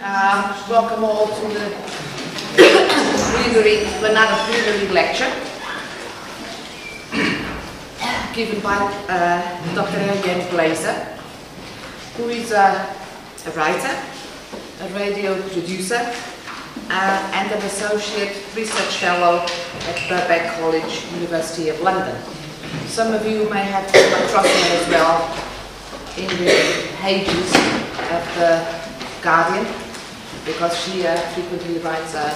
Welcome all to the another plenary lecture given by Dr. Eliane Glaser, who is a writer, a radio producer, and an associate research fellow at Birkbeck College, University of London. Some of you may have come across her as well in the pages of the Guardian, because she frequently writes an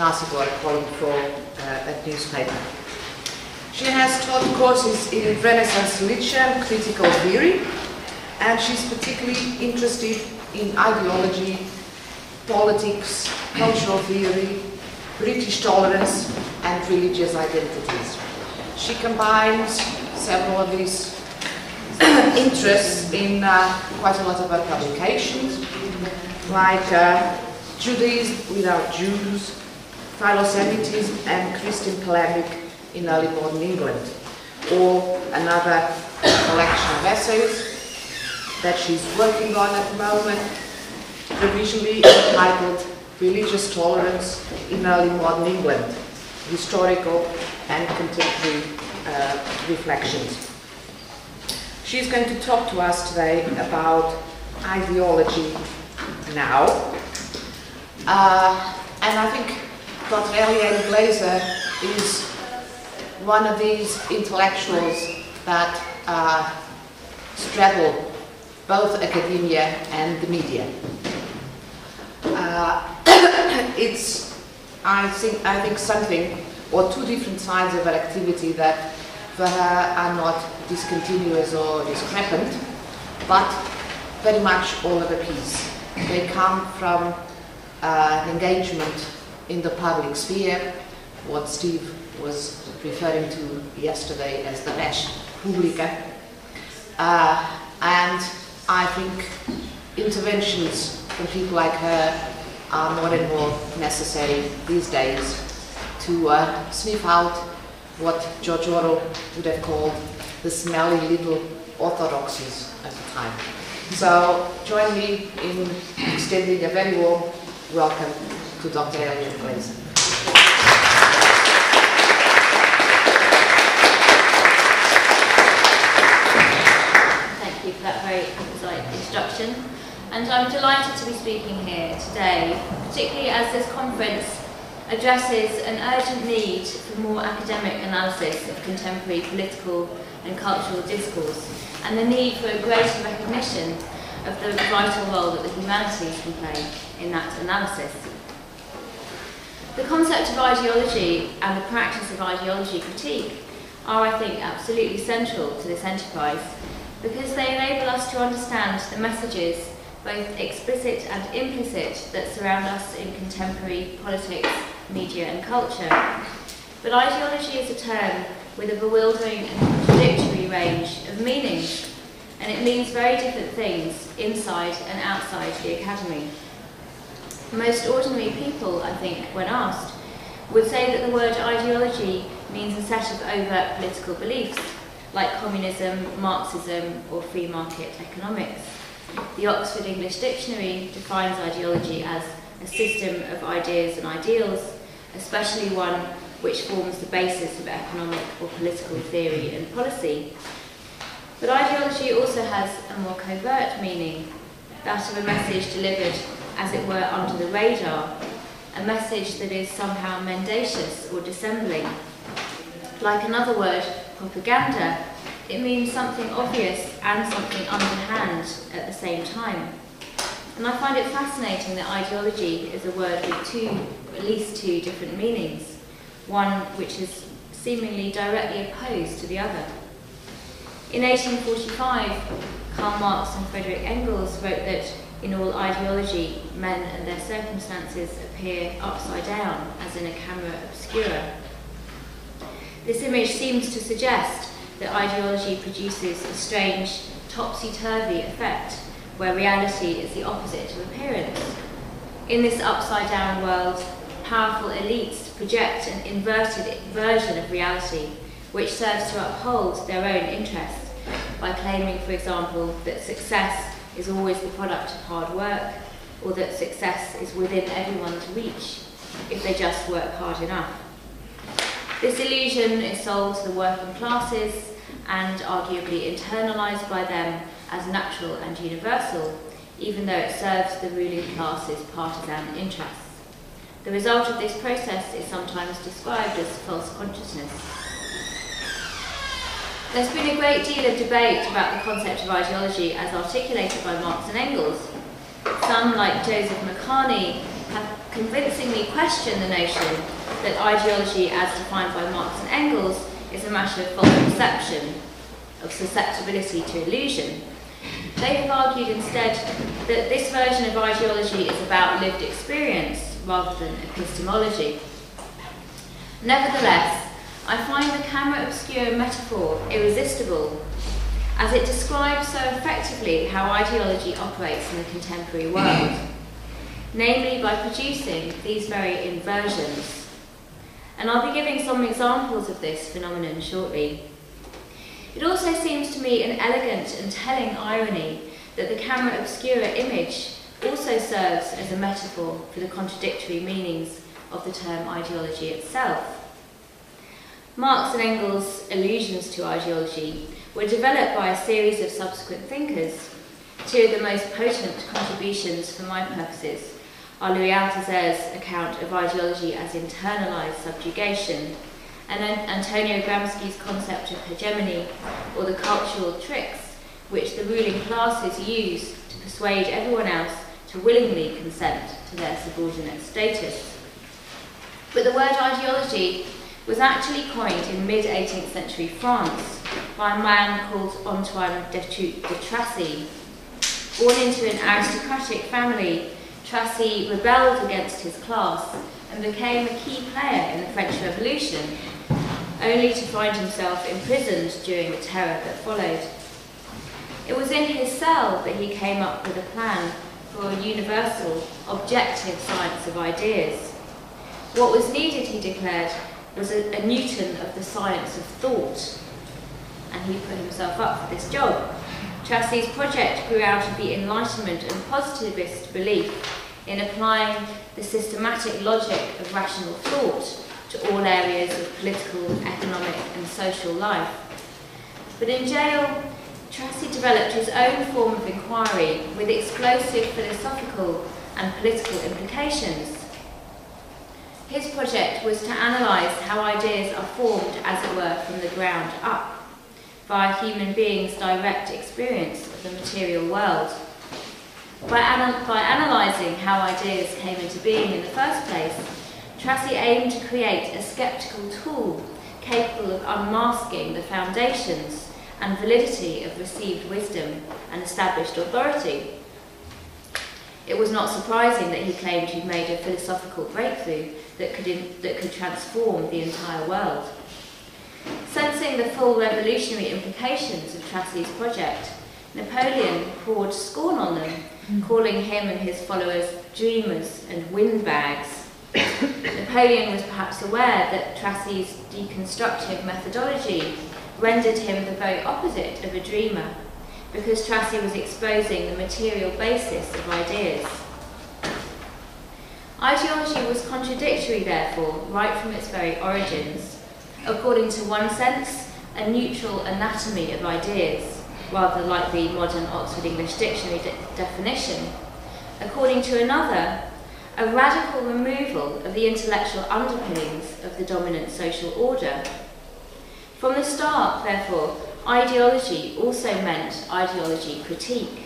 article or a column for a newspaper. She has taught courses in Renaissance literature and critical theory, and she's particularly interested in ideology, politics, cultural theory, British tolerance, and religious identities. She combines several of these interests in quite a lot of her publications, like Judaism without Jews, Philo-Semitism and Christian polemic in early modern England, or another collection of essays that she's working on at the moment, provisionally entitled Religious Tolerance in Early Modern England, Historical and Contemporary Reflections. She's going to talk to us today about ideology now. And I think Dr. Eliane Glaser is one of these intellectuals that straddle both academia and the media. It's, I think something, or two different sides of her activity that for her are not discontinuous or discrepant, but very much all of a piece. They come from engagement in the public sphere, what Steve was referring to yesterday as the res publica, and I think interventions from people like her are more and more necessary these days to sniff out what George Orwell would have called the smelly little orthodoxies at the time. So join me in extending a very warm welcome to Dr. Eliane Glaser. Thank you for that very insightful introduction. And I'm delighted to be speaking here today, particularly as this conference addresses an urgent need for more academic analysis of contemporary political and cultural discourse, and the need for a greater recognition of the vital role that the humanities can play in that analysis. The concept of ideology and the practice of ideology critique are, I think, absolutely central to this enterprise, because they enable us to understand the messages, both explicit and implicit, that surround us in contemporary politics, media and culture. But ideology is a term with a bewildering and contradictory range of meanings, and it means very different things inside and outside the academy. Most ordinary people, I think, when asked, would say that the word ideology means a set of overt political beliefs, like communism, Marxism or free market economics. The Oxford English Dictionary defines ideology as a system of ideas and ideals, especially one which forms the basis of economic or political theory and policy. But ideology also has a more covert meaning, that of a message delivered, as it were, under the radar, a message that is somehow mendacious or dissembling. Like another word, propaganda, it means something obvious and something underhand at the same time. And I find it fascinating that ideology is a word with at least two different meanings, one which is seemingly directly opposed to the other. In 1845, Karl Marx and Friedrich Engels wrote that in all ideology, men and their circumstances appear upside down, as in a camera obscura. This image seems to suggest that ideology produces a strange topsy-turvy effect, where reality is the opposite of appearance. In this upside-down world, powerful elites project an inverted version of reality, which serves to uphold their own interests by claiming, for example, that success is always the product of hard work, or that success is within everyone's reach if they just work hard enough. This illusion is sold to the working classes and arguably internalised by them as natural and universal, even though it serves the ruling class's partisan interests. The result of this process is sometimes described as false consciousness. There's been a great deal of debate about the concept of ideology as articulated by Marx and Engels. Some, like Joseph McCarney, have convincingly questioned the notion that ideology as defined by Marx and Engels is a matter of false perception, of susceptibility to illusion. They have argued instead that this version of ideology is about lived experience rather than epistemology. Nevertheless, I find the camera obscura metaphor irresistible, as it describes so effectively how ideology operates in the contemporary world, namely by producing these very inversions. And I'll be giving some examples of this phenomenon shortly. It also seems to me an elegant and telling irony that the camera obscura image also serves as a metaphor for the contradictory meanings of the term ideology itself. Marx and Engels' allusions to ideology were developed by a series of subsequent thinkers. Two of the most potent contributions, for my purposes, are Louis Althusser's account of ideology as internalised subjugation, and Antonio Gramsci's concept of hegemony, or the cultural tricks which the ruling classes use to persuade everyone else to willingly consent to their subordinate status. But the word ideology was actually coined in mid-18th century France by a man called Antoine de Tracy. Born into an aristocratic family, Tracy rebelled against his class and became a key player in the French Revolution, only to find himself imprisoned during the terror that followed. It was in his cell that he came up with a plan for a universal, objective science of ideas. What was needed, he declared, was a Newton of the science of thought, and he put himself up for this job. Tracy's project grew out of the Enlightenment and positivist belief in applying the systematic logic of rational thought to all areas of political, economic and social life. But in jail, Tracy developed his own form of inquiry with explosive philosophical and political implications. His project was to analyse how ideas are formed, as it were, from the ground up, via human beings' direct experience of the material world. By analysing how ideas came into being in the first place, Tracy aimed to create a sceptical tool capable of unmasking the foundations and validity of received wisdom and established authority. It was not surprising that he claimed he'd made a philosophical breakthrough that could transform the entire world. Sensing the full revolutionary implications of Tracy's project, Napoleon poured scorn on them, calling him and his followers dreamers and windbags. Napoleon was perhaps aware that Tracy's deconstructive methodology rendered him the very opposite of a dreamer, because Tracy was exposing the material basis of ideas. Ideology was contradictory, therefore, right from its very origins. According to one sense, a neutral anatomy of ideas, rather like the modern Oxford English Dictionary definition. According to another, a radical removal of the intellectual underpinnings of the dominant social order. From the start, therefore, ideology also meant ideology critique.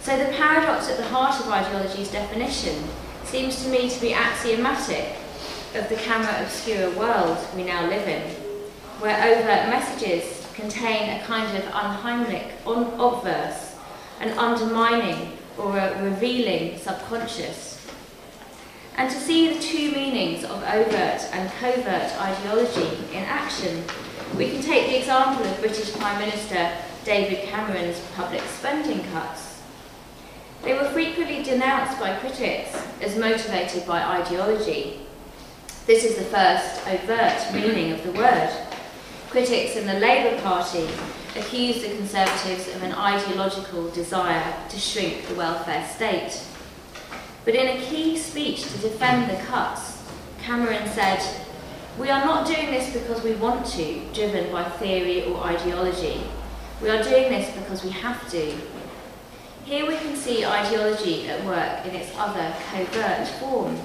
So the paradox at the heart of ideology's definition seems to me to be axiomatic of the camera obscura world we now live in, where overt messages contain a kind of unheimlich, obverse, an undermining or a revealing subconscious. And to see the two meanings of overt and covert ideology in action, we can take the example of British Prime Minister David Cameron's public spending cuts. They were frequently denounced by critics as motivated by ideology. This is the first overt meaning of the word. Critics in the Labour Party accused the Conservatives of an ideological desire to shrink the welfare state. But in a key speech to defend the cuts, Cameron said, "We are not doing this because we want to, driven by theory or ideology. We are doing this because we have to." Here we can see ideology at work in its other covert form.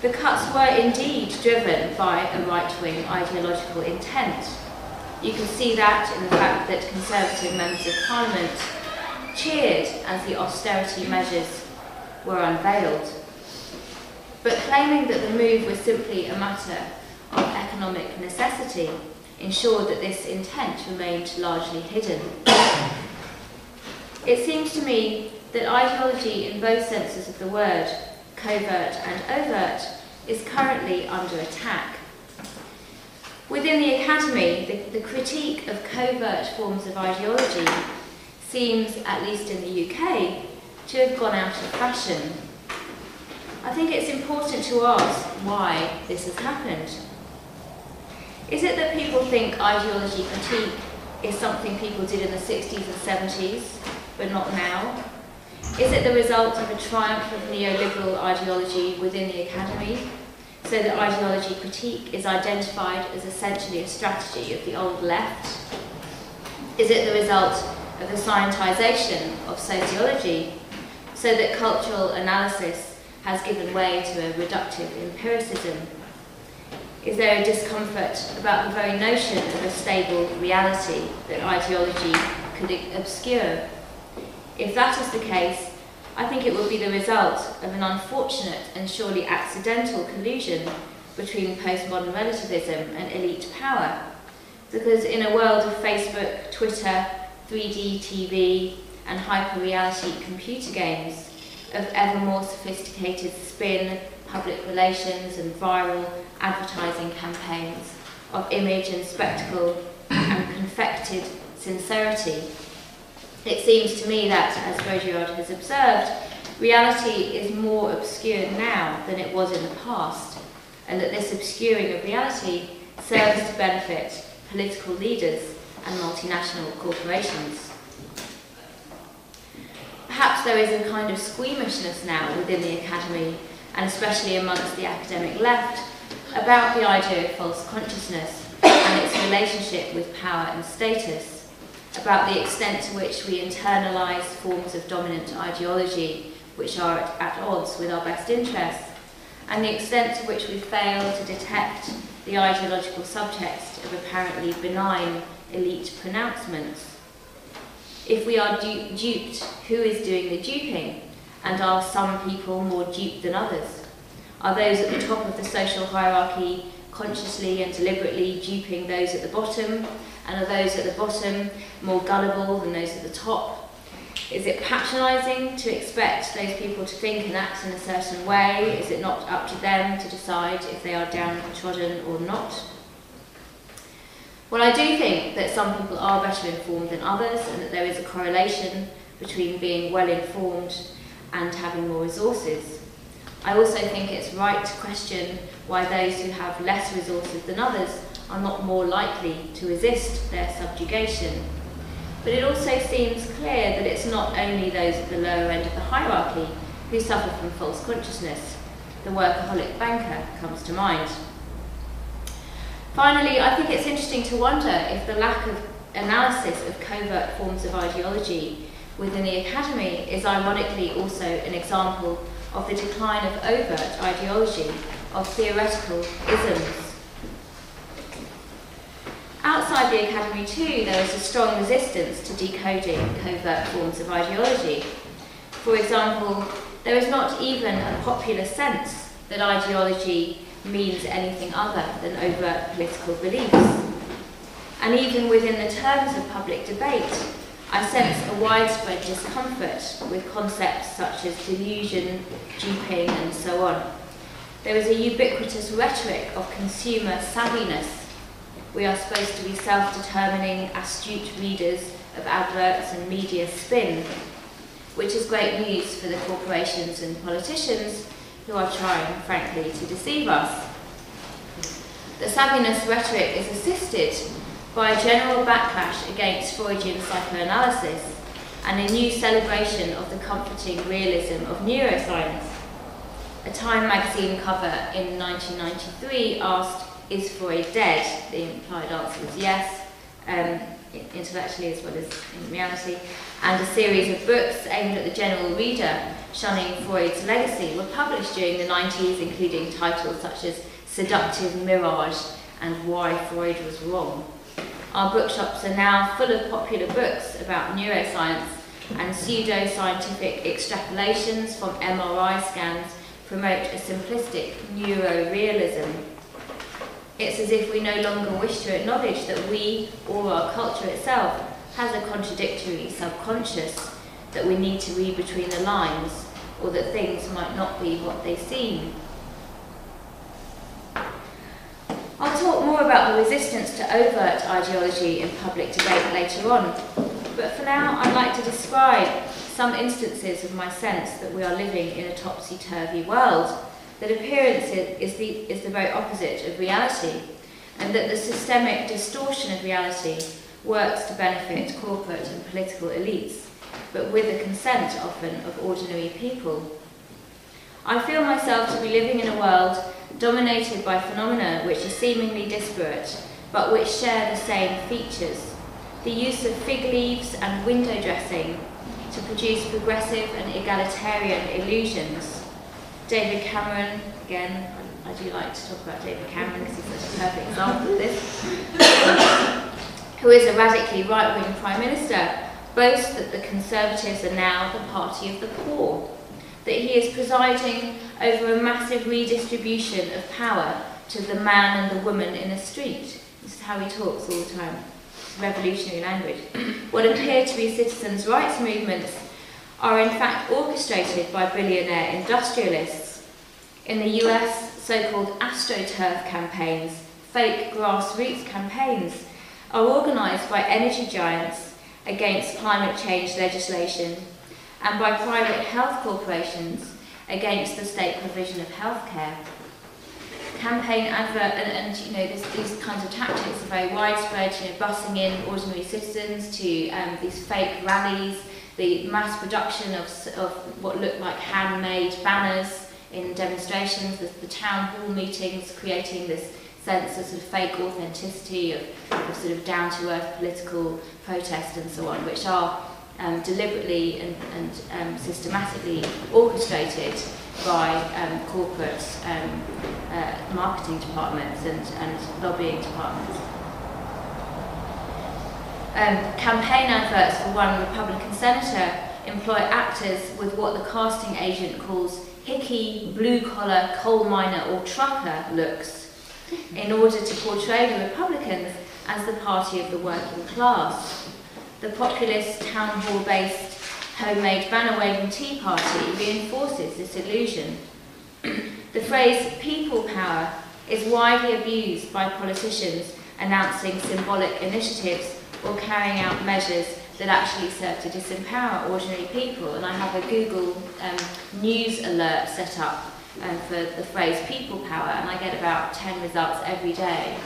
The cuts were indeed driven by a right-wing ideological intent. You can see that in the fact that Conservative members of Parliament cheered as the austerity measures were unveiled. But claiming that the move was simply a matter of economic necessity ensured that this intent remained largely hidden. It seems to me that ideology in both senses of the word, covert and overt, is currently under attack. Within the academy, the critique of covert forms of ideology seems, at least in the UK, to have gone out of fashion. I think it's important to ask why this has happened. Is it that people think ideology critique is something people did in the 60s and 70s, but not now? Is it the result of a triumph of neoliberal ideology within the academy, so that ideology critique is identified as essentially a strategy of the old left? Is it the result of the scientisation of sociology, so that cultural analysis has given way to a reductive empiricism? Is there a discomfort about the very notion of a stable reality that ideology could obscure? If that is the case, I think it will be the result of an unfortunate and surely accidental collusion between postmodern relativism and elite power, because in a world of Facebook, Twitter, 3D TV and hyper-reality computer games, of ever more sophisticated spin, public relations and viral advertising campaigns, of image and spectacle and confected sincerity, it seems to me that, as Baudrillard has observed, reality is more obscured now than it was in the past, and that this obscuring of reality serves to benefit political leaders and multinational corporations. Perhaps there is a kind of squeamishness now within the academy, and especially amongst the academic left, about the idea of false consciousness and its relationship with power and status, about the extent to which we internalise forms of dominant ideology which are at odds with our best interests, and the extent to which we fail to detect the ideological subtext of apparently benign elite pronouncements. If we are duped, who is doing the duping? And are some people more duped than others? Are those at the top of the social hierarchy consciously and deliberately duping those at the bottom? And are those at the bottom more gullible than those at the top? Is it patronising to expect those people to think and act in a certain way? Is it not up to them to decide if they are downtrodden or not? Well, I do think that some people are better informed than others, and that there is a correlation between being well informed and having more resources. I also think it's right to question why those who have less resources than others are not more likely to resist their subjugation. But it also seems clear that it's not only those at the lower end of the hierarchy who suffer from false consciousness. The workaholic banker comes to mind. Finally, I think it's interesting to wonder if the lack of analysis of covert forms of ideology within the academy is ironically also an example of the decline of overt ideology, of theoretical isms. Outside the academy too, there is a strong resistance to decoding covert forms of ideology. For example, there is not even a popular sense that ideology means anything other than overt political beliefs. And even within the terms of public debate, I sense a widespread discomfort with concepts such as delusion, duping, and so on. There is a ubiquitous rhetoric of consumer savviness. We are supposed to be self-determining, astute readers of adverts and media spin, which is great news for the corporations and politicians who are trying, frankly, to deceive us. The savviness rhetoric is assisted by a general backlash against Freudian psychoanalysis and a new celebration of the comforting realism of neuroscience. A Time magazine cover in 1993 asked, "Is Freud dead?" The implied answer was yes, intellectually as well as in reality, and a series of books aimed at the general reader shunning Freud's legacy were published during the 90s, including titles such as Seductive Mirage and Why Freud Was Wrong. Our bookshops are now full of popular books about neuroscience and pseudo-scientific extrapolations from MRI scans promote a simplistic neuro-realism. It's as if we no longer wish to acknowledge that we, or our culture itself, has a contradictory subconscious, that we need to read between the lines, or that things might not be what they seem. I'll talk more about the resistance to overt ideology in public debate later on, but for now I'd like to describe some instances of my sense that we are living in a topsy-turvy world, that appearance is the very opposite of reality, and that the systemic distortion of reality works to benefit corporate and political elites, but with the consent, often, of ordinary people. I feel myself to be living in a world dominated by phenomena which are seemingly disparate, but which share the same features. The use of fig leaves and window dressing to produce progressive and egalitarian illusions. David Cameron, again, I do like to talk about David Cameron because he's such a perfect example of this, who is a radically right-wing Prime Minister, boasts that the Conservatives are now the party of the poor, that he is presiding over a massive redistribution of power to the man and the woman in the street. This is how he talks all the time. It's revolutionary language. What appear to be citizens' rights movements are in fact orchestrated by billionaire industrialists. In the US, so-called astroturf campaigns, fake grassroots campaigns, are organised by energy giants against climate change legislation, and by private health corporations against the state provision of healthcare. Campaign advert and you know, these kinds of tactics are very widespread. You know, busing in ordinary citizens to these fake rallies, the mass production of what looked like handmade banners in demonstrations, the town hall meetings, creating this sense of sort of fake authenticity of sort of down-to-earth political protest and so on, which are deliberately and systematically orchestrated by corporate marketing departments and lobbying departments. Campaign adverts for one Republican senator employ actors with what the casting agent calls hickey, blue-collar, coal miner or trucker looks, in order to portray the Republicans as the party of the working class. The populist, town hall-based, homemade banner-waving Tea Party reinforces this illusion. The phrase people power is widely abused by politicians announcing symbolic initiatives or carrying out measures that actually serve to disempower ordinary people. And I have a Google news alert set up for the phrase people power, and I get about 10 results every day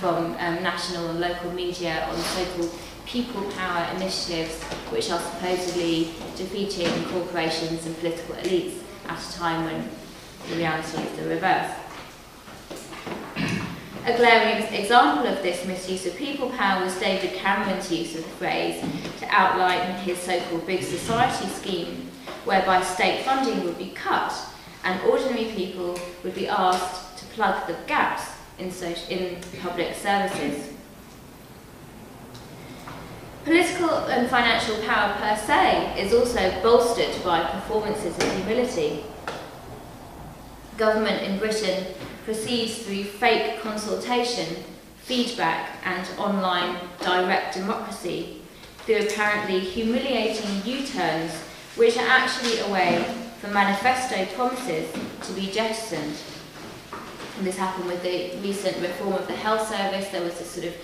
from national and local media on so-called people power initiatives which are supposedly defeating corporations and political elites at a time when the reality is the reverse. A glaring example of this misuse of people power was David Cameron's use of the phrase to outline his so-called big society scheme, whereby state funding would be cut and ordinary people would be asked to plug the gaps in public services. Political and financial power per se is also bolstered by performances of humility. Government in Britain proceeds through fake consultation, feedback, and online direct democracy, through apparently humiliating U-turns, which are actually a way for manifesto promises to be jettisoned. And this happened with the recent reform of the health service. There was this sort of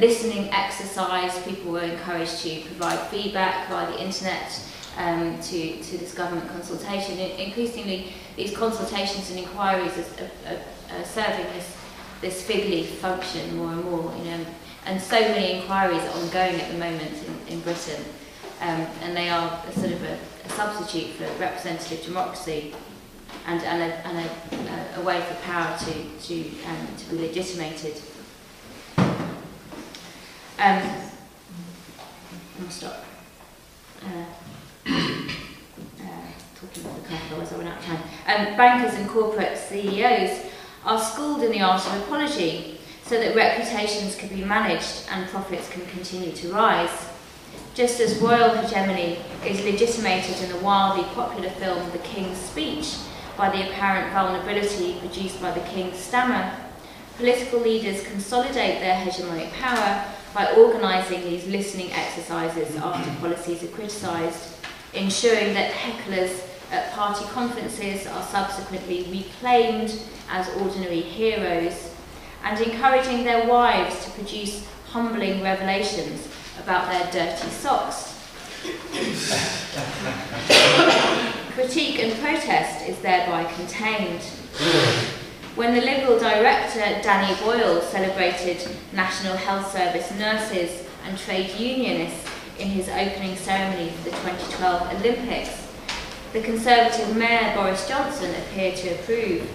listening exercise. People were encouraged to provide feedback via the internet to this government consultation. Increasingly, these consultations and inquiries are serving this fig leaf function more and more. You know, and so many inquiries are ongoing at the moment in Britain, and they are a sort of a substitute for representative democracy and a way for power to be legitimated. I'll stop talking about the car, otherwise I run out of time. Bankers and corporate CEOs are schooled in the art of apology so that reputations can be managed and profits can continue to rise. Just as royal hegemony is legitimated in the wildly popular film The King's Speech by the apparent vulnerability produced by the King's stammer, political leaders consolidate their hegemonic power by organising these listening exercises after policies are criticised, ensuring that hecklers at party conferences are subsequently reclaimed as ordinary heroes, and encouraging their wives to produce humbling revelations about their dirty socks. Critique and protest is thereby contained. When the Liberal director Danny Boyle celebrated National Health Service nurses and trade unionists in his opening ceremony for the 2012 Olympics, the Conservative Mayor Boris Johnson appeared to approve.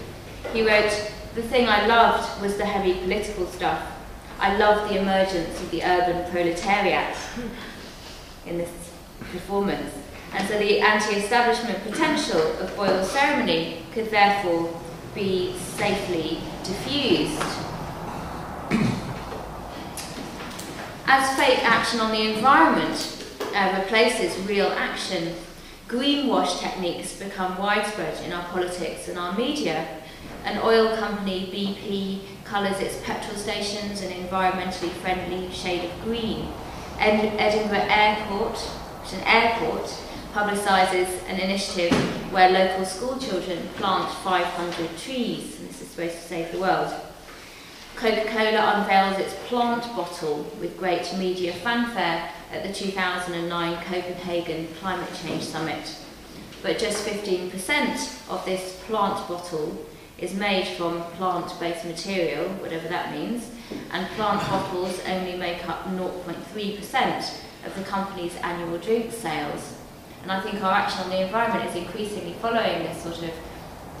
He wrote, "The thing I loved was the heavy political stuff. I loved the emergence of the urban proletariat in this performance." And so the anti-establishment potential of Boyle's ceremony could therefore be safely diffused. As fake action on the environment replaces real action, greenwash techniques become widespread in our politics and our media. An oil company, BP, colours its petrol stations an environmentally friendly shade of green. Edinburgh Airport, which is an airport, publicises an initiative where local school children plant 500 trees, and this is supposed to save the world. Coca-Cola unveils its plant bottle with great media fanfare at the 2009 Copenhagen climate change summit. But just 15% of this plant bottle is made from plant-based material, whatever that means, and plant bottles only make up 0.3% of the company's annual drink sales. And I think our action on the environment is increasingly following this sort of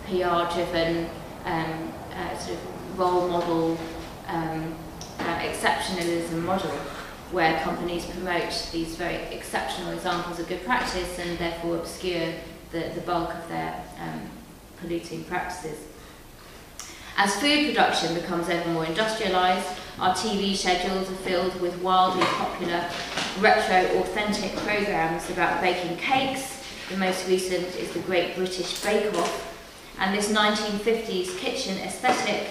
PR-driven, sort of role model, exceptionalism model, where companies promote these very exceptional examples of good practice and therefore obscure the bulk of their polluting practices. As food production becomes ever more industrialised, our TV schedules are filled with wildly popular retro-authentic programmes about baking cakes. The most recent is the Great British Bake Off, and this 1950s kitchen aesthetic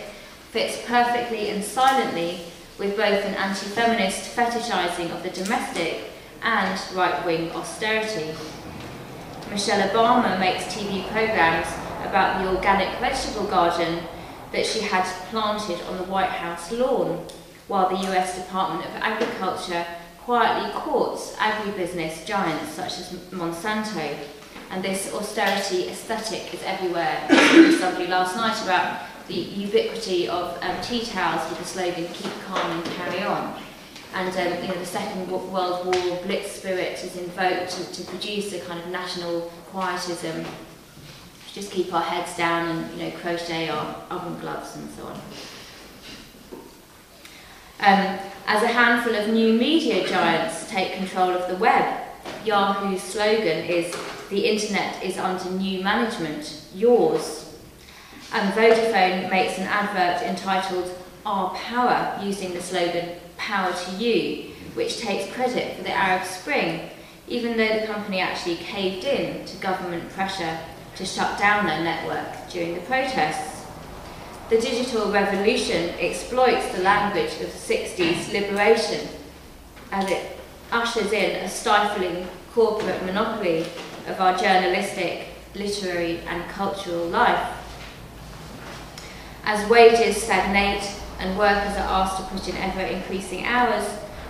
fits perfectly and silently with both an anti-feminist fetishising of the domestic and right-wing austerity. Michelle Obama makes TV programmes about the organic vegetable garden that she had planted on the White House lawn, while the U.S. Department of Agriculture quietly courts agribusiness giants such as Monsanto. And this austerity aesthetic is everywhere. I was somebody last night about the ubiquity of tea towels with the slogan, "Keep calm and carry on." And you know, the Second World War blitz spirit is invoked to produce a kind of national quietism. Just keep our heads down and, you know, crochet our oven gloves and so on. As a handful of new media giants take control of the web, Yahoo's slogan is, "The internet is under new management, yours." And Vodafone makes an advert entitled "Our Power," using the slogan "Power to You," which takes credit for the Arab Spring, even though the company actually caved in to government pressure to shut down their network during the protests. The digital revolution exploits the language of the 60s liberation as it ushers in a stifling corporate monopoly of our journalistic, literary and cultural life. As wages stagnate and workers are asked to put in ever-increasing hours,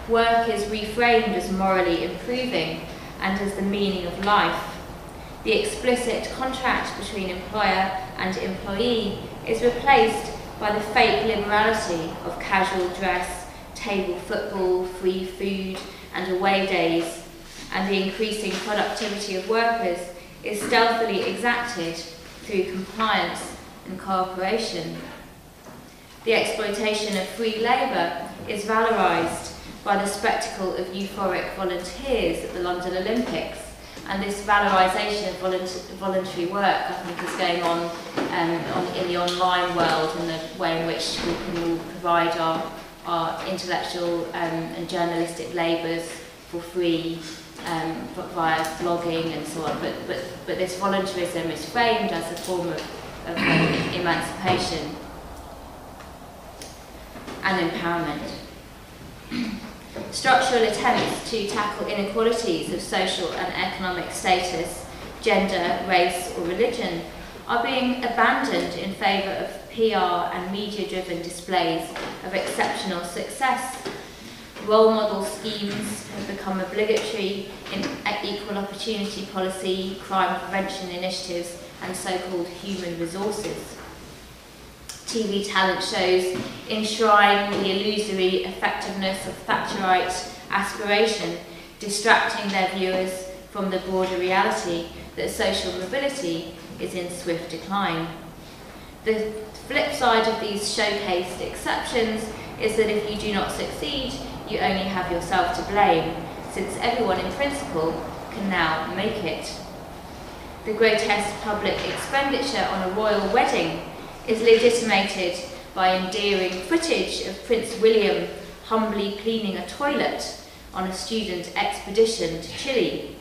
work is reframed as morally improving and as the meaning of life. The explicit contract between employer and employee is replaced by the fake liberality of casual dress, table football, free food and away days, and the increasing productivity of workers is stealthily exacted through compliance and cooperation. The exploitation of free labour is valorised by the spectacle of euphoric volunteers at the London Olympics, and this valorisation of voluntary work, I think, is going on in the online world, and the way in which we can all provide our intellectual and journalistic labours for free via blogging and so on. But this voluntarism is framed as a form of emancipation and empowerment. Structural attempts to tackle inequalities of social and economic status, gender, race or religion are being abandoned in favour of PR and media-driven displays of exceptional success. Role model schemes have become obligatory in equal opportunity policy, crime prevention initiatives and so-called human resources. TV talent shows enshrine the illusory effectiveness of Thatcherite aspiration, distracting their viewers from the broader reality that social mobility is in swift decline. The flip side of these showcased exceptions is that if you do not succeed, you only have yourself to blame, since everyone in principle can now make it. The grotesque public expenditure on a royal wedding is legitimated by endearing footage of Prince William humbly cleaning a toilet on a student expedition to Chile.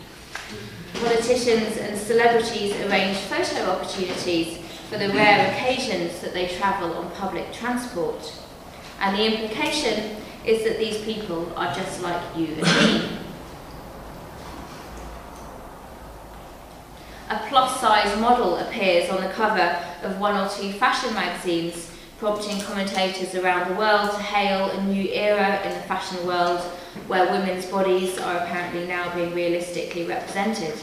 Politicians and celebrities arrange photo opportunities for the rare occasions that they travel on public transport. And the implication is that these people are just like you and me. A plus-size model appears on the cover of one or two fashion magazines, prompting commentators around the world to hail a new era in the fashion world where women's bodies are apparently now being realistically represented.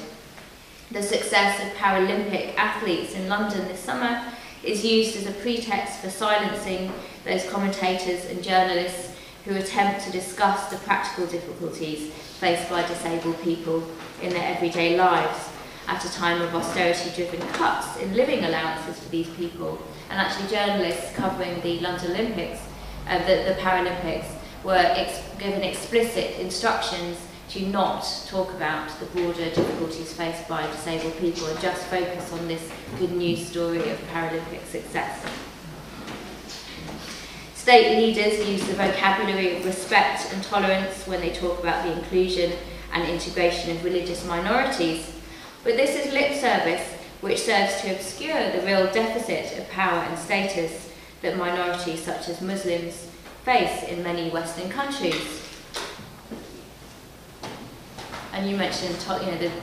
The success of Paralympic athletes in London this summer is used as a pretext for silencing those commentators and journalists who attempt to discuss the practical difficulties faced by disabled people in their everyday lives, at a time of austerity-driven cuts in living allowances for these people. And actually journalists covering the London Olympics, the Paralympics, were given explicit instructions to not talk about the broader difficulties faced by disabled people and just focus on this good news story of Paralympic success. State leaders use the vocabulary of respect and tolerance when they talk about the inclusion and integration of religious minorities, but this is lip service which serves to obscure the real deficit of power and status that minorities such as Muslims face in many Western countries. And you mentioned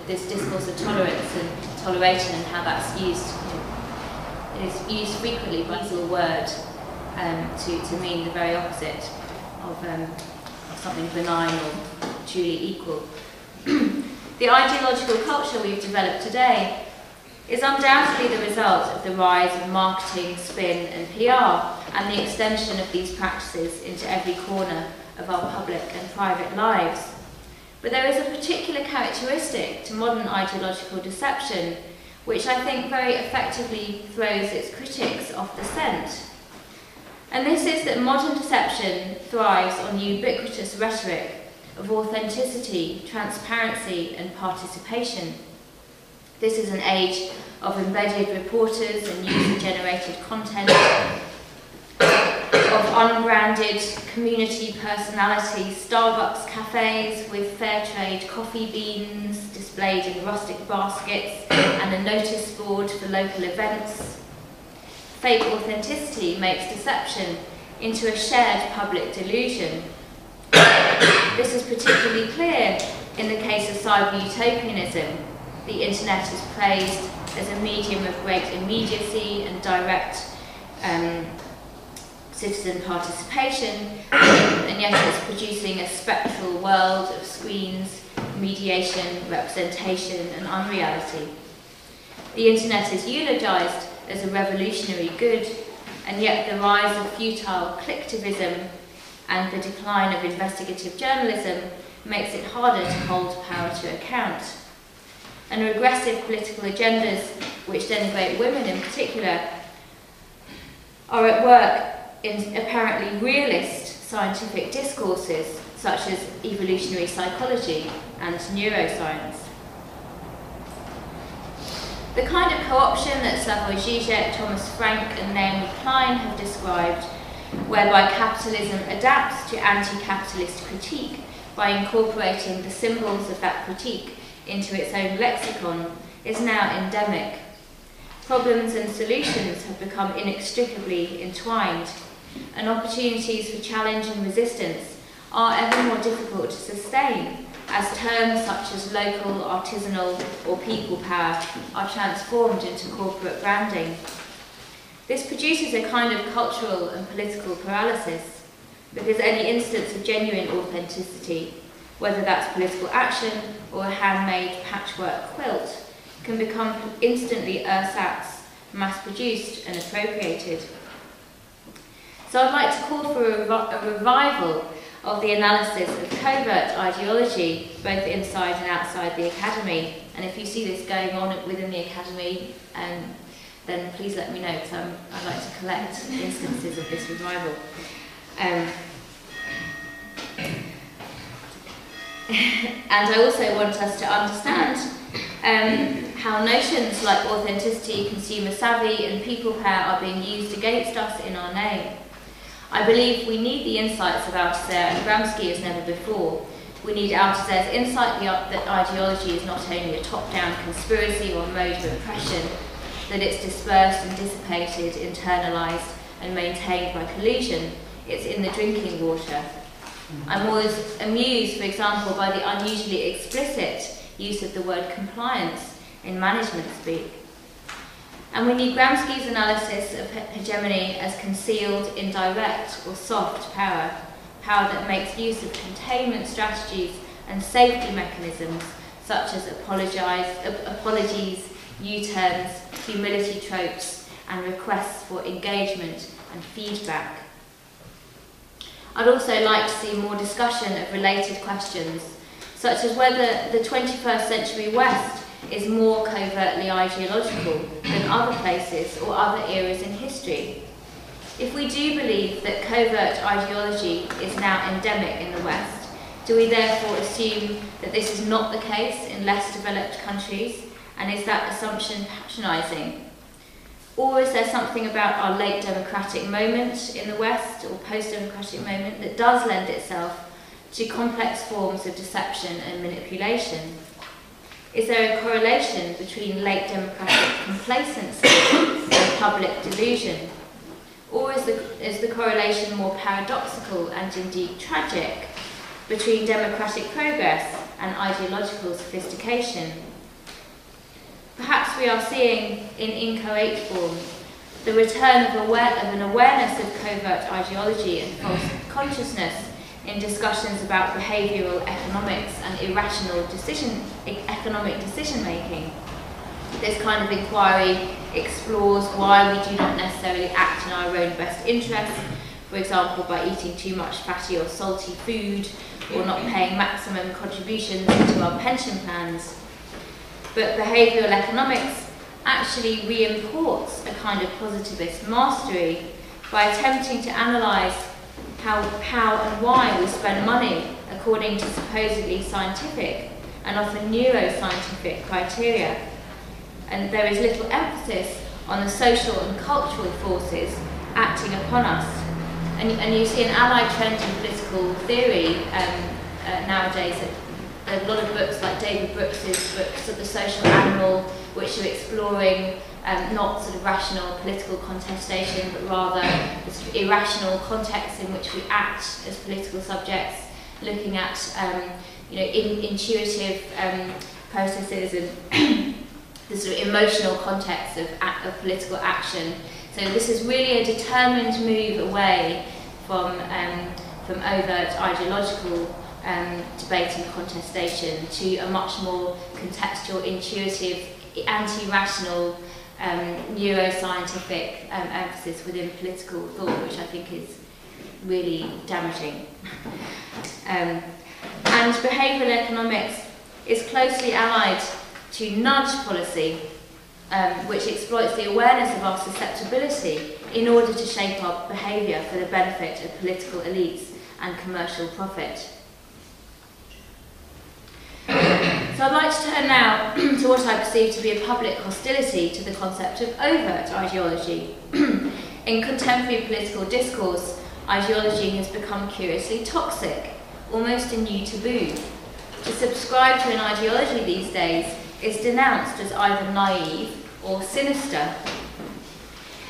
this discourse of tolerance and toleration and how that's used. It is used frequently by a word to mean the very opposite of something benign or truly equal. The ideological culture we've developed today is undoubtedly the result of the rise of marketing, spin and PR, and the extension of these practices into every corner of our public and private lives. But there is a particular characteristic to modern ideological deception, which I think very effectively throws its critics off the scent. And this is that modern deception thrives on ubiquitous rhetoric of authenticity, transparency and participation. This is an age of embedded reporters and user-generated content, of unbranded community personality, Starbucks cafes with fair trade coffee beans displayed in rustic baskets and a notice board for local events. Fake authenticity makes deception into a shared public delusion. This is particularly clear in the case of cyber-utopianism. The internet is praised as a medium of great immediacy and direct citizen participation, and yet it's producing a spectral world of screens, mediation, representation and unreality. The internet is eulogized as a revolutionary good, and yet the rise of futile clicktivism and the decline of investigative journalism makes it harder to hold power to account. And regressive political agendas, which denigrate women in particular, are at work in apparently realist scientific discourses such as evolutionary psychology and neuroscience. The kind of co-option that Slavoj Žižek, Thomas Frank and Naomi Klein have described, whereby capitalism adapts to anti-capitalist critique by incorporating the symbols of that critique into its own lexicon, is now endemic. Problems and solutions have become inextricably entwined, and opportunities for challenge and resistance are ever more difficult to sustain as terms such as local, artisanal or people power are transformed into corporate branding. This produces a kind of cultural and political paralysis, because any instance of genuine authenticity, whether that's political action or a handmade patchwork quilt, can become instantly ersatz, mass-produced and appropriated. So I'd like to call for a revival of the analysis of covert ideology, both inside and outside the academy. And if you see this going on within the academy, then please let me know, because I'd like to collect instances of this revival. And I also want us to understand how notions like authenticity, consumer savvy and people power are being used against us in our name. I believe we need the insights of Althusser and Gramsci as never before. We need Althusser's insight that ideology is not only a top-down conspiracy or mode of oppression, that it's dispersed and dissipated, internalised and maintained by collusion. It's in the drinking water. I'm always amused, for example, by the unusually explicit use of the word compliance in management speak. And we need Gramsci's analysis of hegemony as concealed, indirect or soft power, power that makes use of containment strategies and safety mechanisms such as apologies, U-turns, humility tropes and requests for engagement and feedback. I'd also like to see more discussion of related questions, such as whether the 21st century West is more covertly ideological than other places or other eras in history. If we do believe that covert ideology is now endemic in the West, do we therefore assume that this is not the case in less developed countries, and is that assumption patronising? Or is there something about our late democratic moment in the West, or post-democratic moment, that does lend itself to complex forms of deception and manipulation? Is there a correlation between late democratic complacency and public delusion? Or is the correlation more paradoxical and indeed tragic between democratic progress and ideological sophistication? Perhaps we are seeing, in inchoate form, the return of an awareness of covert ideology and false consciousness in discussions about behavioural economics and irrational economic decision-making. This kind of inquiry explores why we do not necessarily act in our own best interests, for example by eating too much fatty or salty food, or not paying maximum contributions into our pension plans. But behavioural economics actually re-imports a kind of positivist mastery by attempting to analyse how and why we spend money according to supposedly scientific and often neuroscientific criteria. And there is little emphasis on the social and cultural forces acting upon us. And you see an allied trend in political theory nowadays. A lot of books like David Brooks's books of The Social Animal, which are exploring not sort of rational political contestation, but rather the sort of irrational context in which we act as political subjects, looking at you know, intuitive processes and the sort of emotional context of political action. So this is really a determined move away from overt ideological debate and contestation to a much more contextual, intuitive, anti-rational, neuroscientific emphasis within political thought, which I think is really damaging. And behavioural economics is closely allied to nudge policy, which exploits the awareness of our susceptibility in order to shape our behaviour for the benefit of political elites and commercial profit. So I'd like to turn now to what I perceive to be a public hostility to the concept of overt ideology. In contemporary political discourse, ideology has become curiously toxic, almost a new taboo. To subscribe to an ideology these days is denounced as either naive or sinister.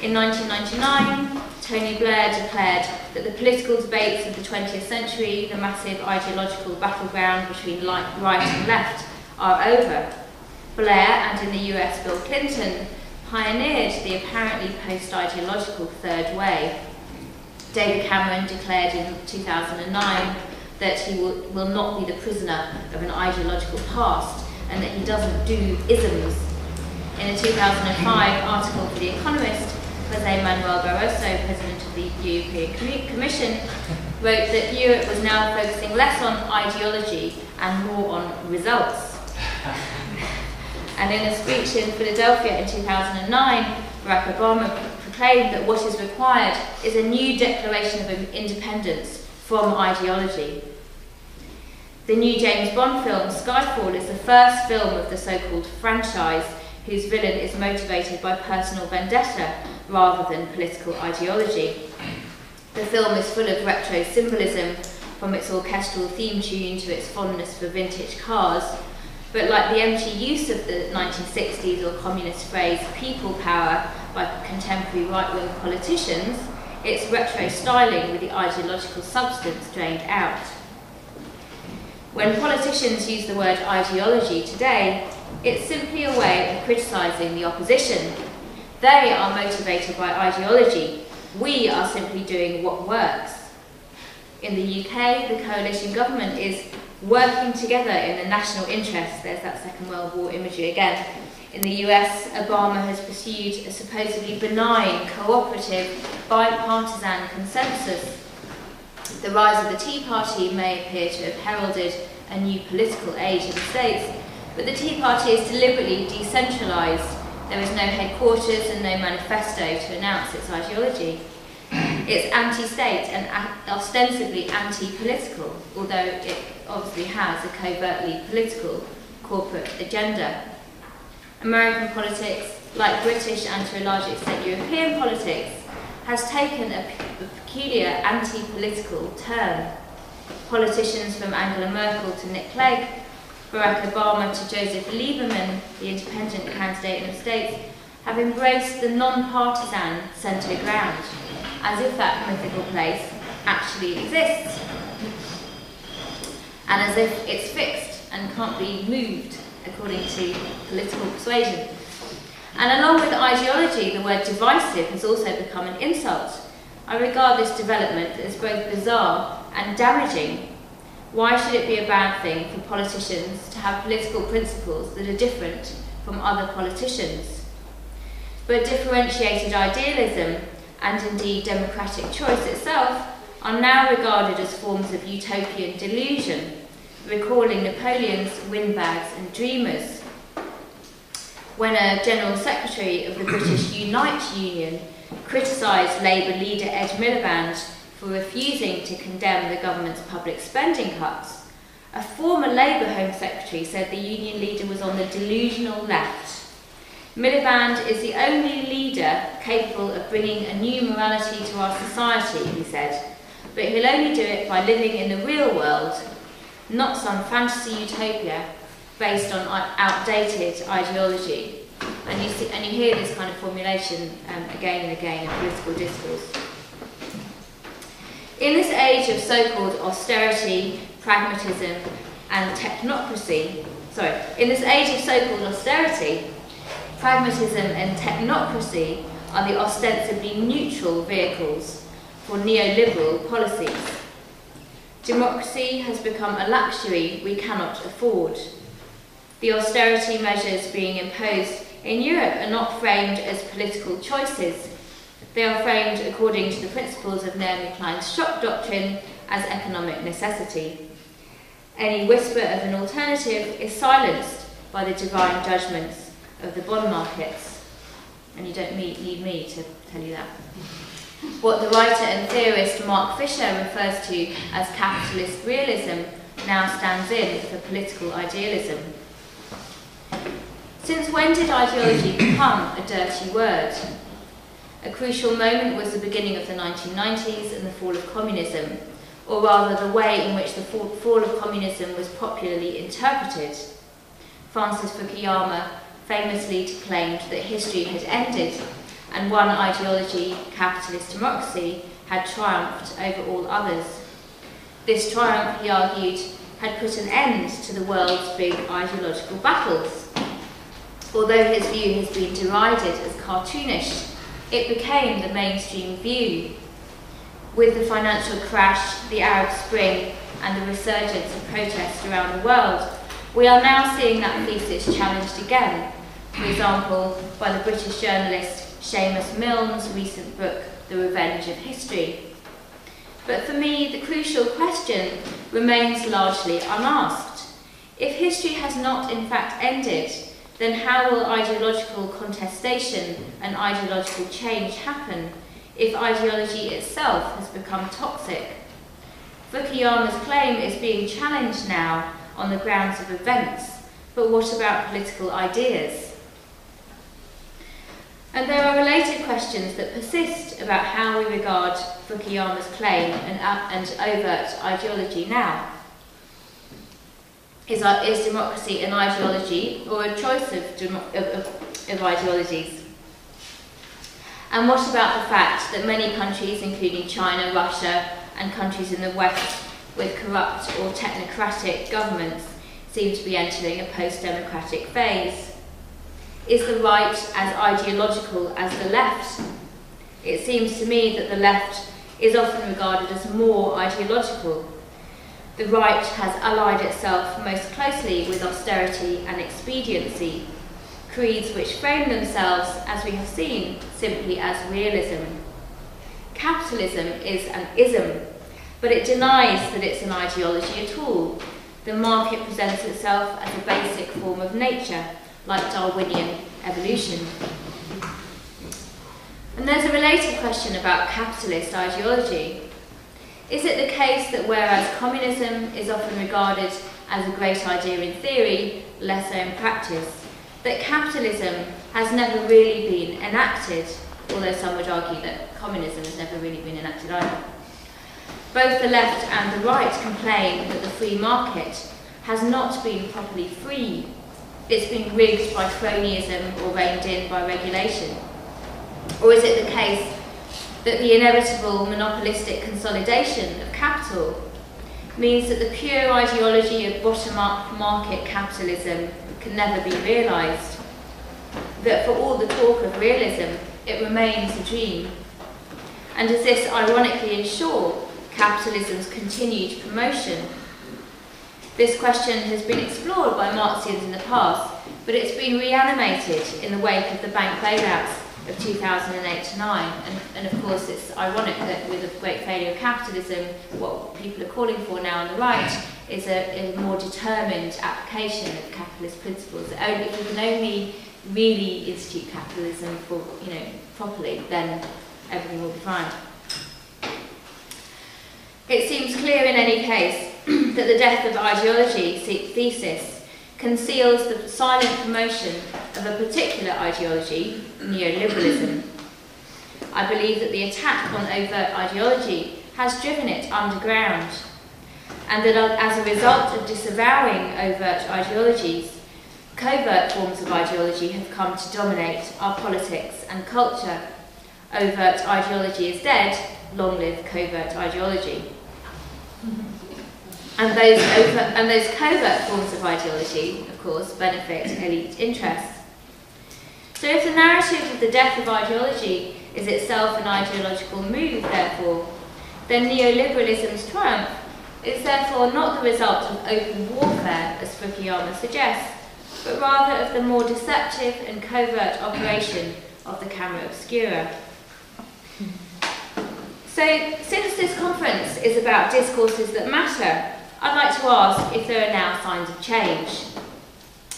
In 1999, Tony Blair declared that the political debates of the 20th century, the massive ideological battleground between right and left, are over. Blair, and in the US Bill Clinton, pioneered the apparently post-ideological third way. David Cameron declared in 2009 that he will not be the prisoner of an ideological past and that he doesn't do isms. In a 2005 article for The Economist, José Manuel Barroso, President of the European Commission, wrote that Europe was now focusing less on ideology and more on results. And in a speech in Philadelphia in 2009, Barack Obama proclaimed that what is required is a new declaration of independence from ideology. The new James Bond film, Skyfall, is the first film of the so-called franchise whose villain is motivated by personal vendetta rather than political ideology. The film is full of retro symbolism, from its orchestral theme tune to its fondness for vintage cars, but like the empty use of the 1960s or communist phrase people power by contemporary right-wing politicians, its retro styling with the ideological substance drained out. When politicians use the word ideology today, it's simply a way of criticising the opposition. They are motivated by ideology. We are simply doing what works. In the UK, the coalition government is working together in the national interest. There's that Second World War imagery again. In the US, Obama has pursued a supposedly benign, cooperative, bipartisan consensus. The rise of the Tea Party may appear to have heralded a new political age in the States, but the Tea Party is deliberately decentralised. There is no headquarters and no manifesto to announce its ideology. It's anti-state and ostensibly anti-political, although it obviously has a covertly political corporate agenda. American politics, like British and to a large extent European politics, has taken a peculiar anti-political turn. Politicians from Angela Merkel to Nick Clegg, Barack Obama to Joseph Lieberman, the independent candidate in the States, have embraced the non-partisan centre ground, as if that mythical place actually exists, and as if it's fixed and can't be moved according to political persuasion. And along with ideology, the word divisive has also become an insult. I regard this development as both bizarre and damaging. Why should it be a bad thing for politicians to have political principles that are different from other politicians? But differentiated idealism, and indeed democratic choice itself, are now regarded as forms of utopian delusion, recalling Napoleon's windbags and dreamers. When a General Secretary of the British Unite Union criticised Labour leader Ed Miliband for refusing to condemn the government's public spending cuts, a former Labour Home Secretary said the union leader was on the delusional left. Miliband is the only leader capable of bringing a new morality to our society, he said, but he'll only do it by living in the real world, not some fantasy utopia based on outdated ideology. And you hear this kind of formulation again and again in political discourse. In this age of so-called austerity, pragmatism and technocracy, pragmatism and technocracy are the ostensibly neutral vehicles for neoliberal policies. Democracy has become a luxury we cannot afford. The austerity measures being imposed in Europe are not framed as political choices. They are framed according to the principles of Naomi Klein's shock doctrine as economic necessity. Any whisper of an alternative is silenced by the divine judgments of the bond markets. And you don't need me to tell you that. What the writer and theorist Mark Fisher refers to as capitalist realism now stands in for political idealism. Since when did ideology become a dirty word? A crucial moment was the beginning of the 1990s and the fall of communism, or rather the way in which the fall of communism was popularly interpreted. Francis Fukuyama famously claimed that history had ended and one ideology, capitalist democracy, had triumphed over all others. This triumph, he argued, had put an end to the world's big ideological battles. Although his view has been derided as cartoonish, it became the mainstream view. With the financial crash, the Arab Spring, and the resurgence of protests around the world, we are now seeing that thesis challenged again, for example, by the British journalist Seamus Milne's recent book, The Revenge of History. But for me, the crucial question remains largely unasked. If history has not in fact ended, then how will ideological contestation and ideological change happen if ideology itself has become toxic? Fukuyama's claim is being challenged now on the grounds of events, but what about political ideas? And there are related questions that persist about how we regard Fukuyama's claim and overt ideology now. Is democracy an ideology or a choice of ideologies? And what about the fact that many countries, including China, Russia, and countries in the West with corrupt or technocratic governments, seem to be entering a post-democratic phase? Is the right as ideological as the left? It seems to me that the left is often regarded as more ideological. The right has allied itself most closely with austerity and expediency, creeds which frame themselves, as we have seen, simply as realism. Capitalism is an ism, but it denies that it's an ideology at all. The market presents itself as a basic form of nature, like Darwinian evolution. And there's a related question about capitalist ideology. Is it the case that whereas communism is often regarded as a great idea in theory, less so in practice, that capitalism has never really been enacted, although some would argue that communism has never really been enacted either? Both the left and the right complain that the free market has not been properly free. It's been rigged by cronyism or reined in by regulation. Or is it the case that the inevitable monopolistic consolidation of capital means that the pure ideology of bottom-up market capitalism can never be realised, that for all the talk of realism, it remains a dream? And does this ironically ensure capitalism's continued promotion? This question has been explored by Marxians in the past, but it's been reanimated in the wake of the bank bailouts of 2008-9, and of course it's ironic that with the great failure of capitalism, what people are calling for now on the right is a more determined application of capitalist principles. If we can only really institute capitalism for, properly, then everything will be fine. It seems clear in any case that the death of ideology thesis conceals the silent promotion of a particular ideology, neoliberalism. I believe that the attack on overt ideology has driven it underground, and that as a result of disavowing overt ideologies, covert forms of ideology have come to dominate our politics and culture. Overt ideology is dead, long live covert ideology. And those covert forms of ideology, of course, benefit elite interests. So if the narrative of the death of ideology is itself an ideological move, therefore, then neoliberalism's triumph is therefore not the result of open warfare, as Fukuyama suggests, but rather of the more deceptive and covert operation of the camera obscura. So, since this conference is about discourses that matter, I'd like to ask if there are now signs of change.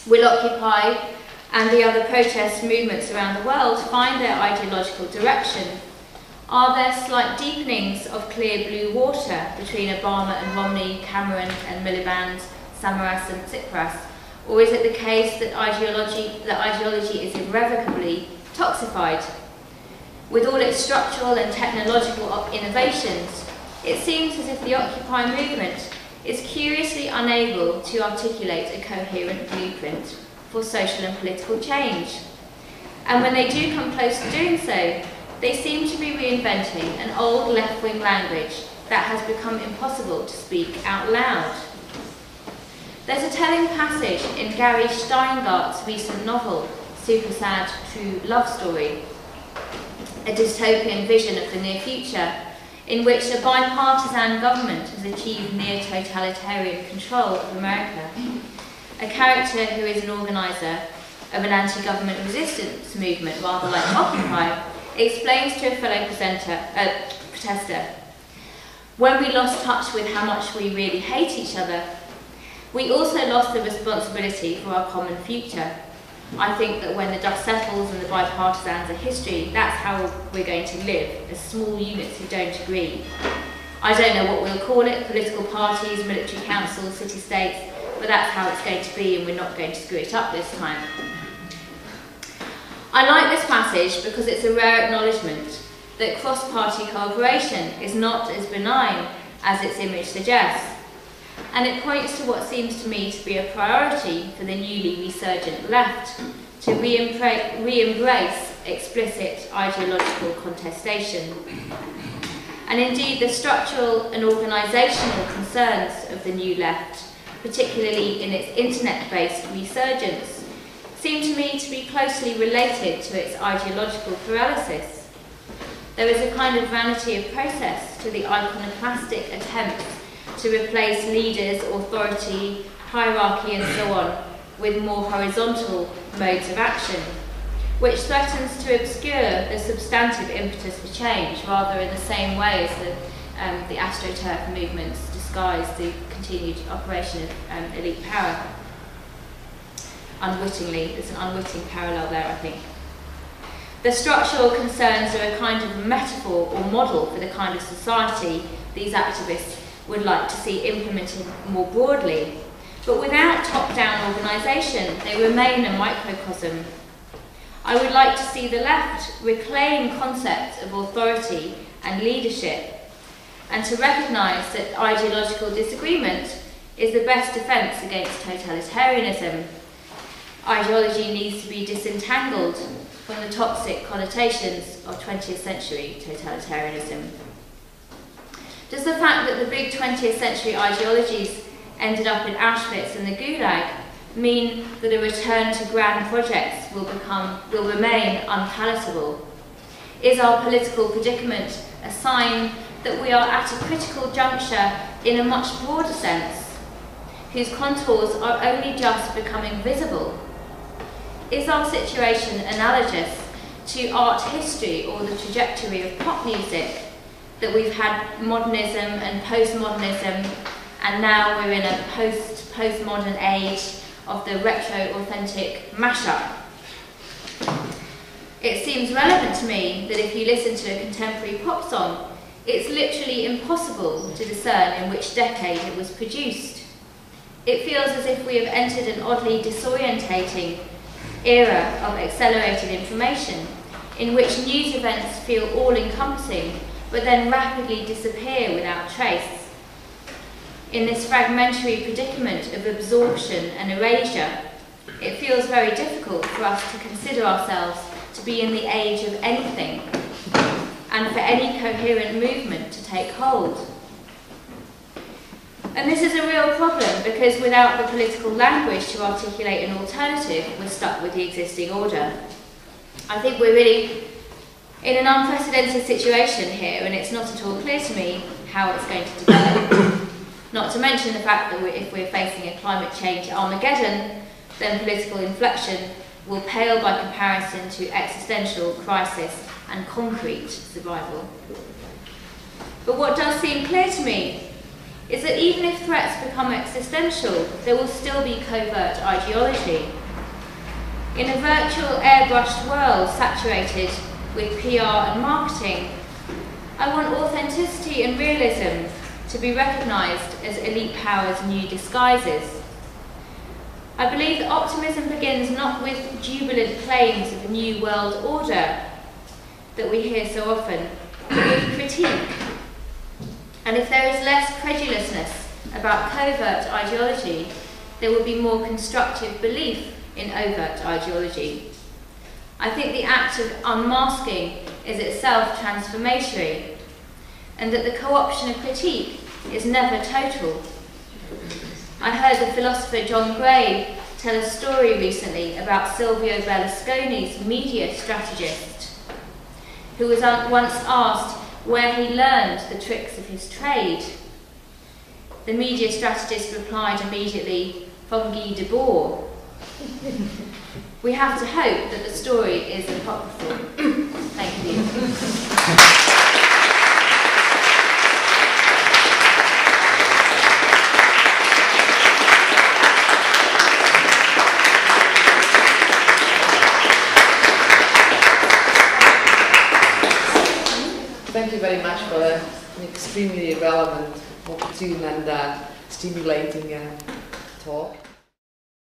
Will Occupy and the other protest movements around the world find their ideological direction? Are there slight deepenings of clear blue water between Obama and Romney, Cameron and Miliband, Samaras and Tsipras? Or is it the case that ideology is irrevocably toxified? With all its structural and technological innovations, it seems as if the Occupy movement is curiously unable to articulate a coherent blueprint for social and political change. And when they do come close to doing so, they seem to be reinventing an old left-wing language that has become impossible to speak out loud. There's a telling passage in Gary Steingart's recent novel, Super Sad True Love Story, a dystopian vision of the near future, in which a bipartisan government has achieved near-totalitarian control of America. A character who is an organiser of an anti-government resistance movement, rather like Occupy, explains to a fellow protester, when we lost touch with how much we really hate each other, we also lost the responsibility for our common future. I think that when the dust settles and the bipartisans are history, that's how we're going to live, as small units who don't agree. I don't know what we'll call it, political parties, military councils, city-states, but that's how it's going to be and we're not going to screw it up this time. I like this passage because it's a rare acknowledgement that cross-party cooperation is not as benign as its image suggests, and it points to what seems to me to be a priority for the newly resurgent left, to re-embrace explicit ideological contestation. And indeed, the structural and organisational concerns of the new left, particularly in its internet-based resurgence, seem to me to be closely related to its ideological paralysis. There is a kind of vanity of process to the iconoclastic attempt to replace leaders, authority, hierarchy and so on with more horizontal modes of action, which threatens to obscure the substantive impetus for change, rather in the same way as the AstroTurf movements disguise the continued operation of elite power. Unwittingly, there's an unwitting parallel there, I think. The structural concerns are a kind of metaphor or model for the kind of society these activists would like to see implemented more broadly. But without top-down organisation, they remain a microcosm. I would like to see the left reclaim concepts of authority and leadership, and to recognise that ideological disagreement is the best defence against totalitarianism. Ideology needs to be disentangled from the toxic connotations of 20th century totalitarianism. Does the fact that the big 20th century ideologies ended up in Auschwitz and the Gulag mean that a return to grand projects will remain unpalatable? Is our political predicament a sign that we are at a critical juncture in a much broader sense, whose contours are only just becoming visible? Is our situation analogous to art history or the trajectory of pop music, that we've had modernism and postmodernism, and now we're in a postmodern age of the retro-authentic mashup? It seems relevant to me that if you listen to a contemporary pop song, it's literally impossible to discern in which decade it was produced. It feels as if we have entered an oddly disorientating era of accelerated information, in which news events feel all-encompassing, but then rapidly disappear without trace. In this fragmentary predicament of absorption and erasure, it feels very difficult for us to consider ourselves to be in the age of anything, and for any coherent movement to take hold. And this is a real problem, because without the political language to articulate an alternative, we're stuck with the existing order. I think we're really in an unprecedented situation here, and it's not at all clear to me how it's going to develop. Not to mention the fact that if we're facing a climate change Armageddon, then political inflection will pale by comparison to existential crisis and concrete survival. But what does seem clear to me is that even if threats become existential, there will still be covert ideology. In a virtual airbrushed world saturated with PR and marketing, I want authenticity and realism to be recognised as elite power's new disguises. I believe that optimism begins not with jubilant claims of a new world order that we hear so often, but with critique. And if there is less credulousness about covert ideology, there will be more constructive belief in overt ideology. I think the act of unmasking is itself transformatory, and that the co-option of critique is never total. I heard the philosopher John Gray tell a story recently about Silvio Berlusconi's media strategist, who was once asked where he learned the tricks of his trade. The media strategist replied immediately, "From Guy Debord." We have to hope that the story is apocryphal. Thank you. Thank you very much for an extremely relevant, opportune and stimulating talk.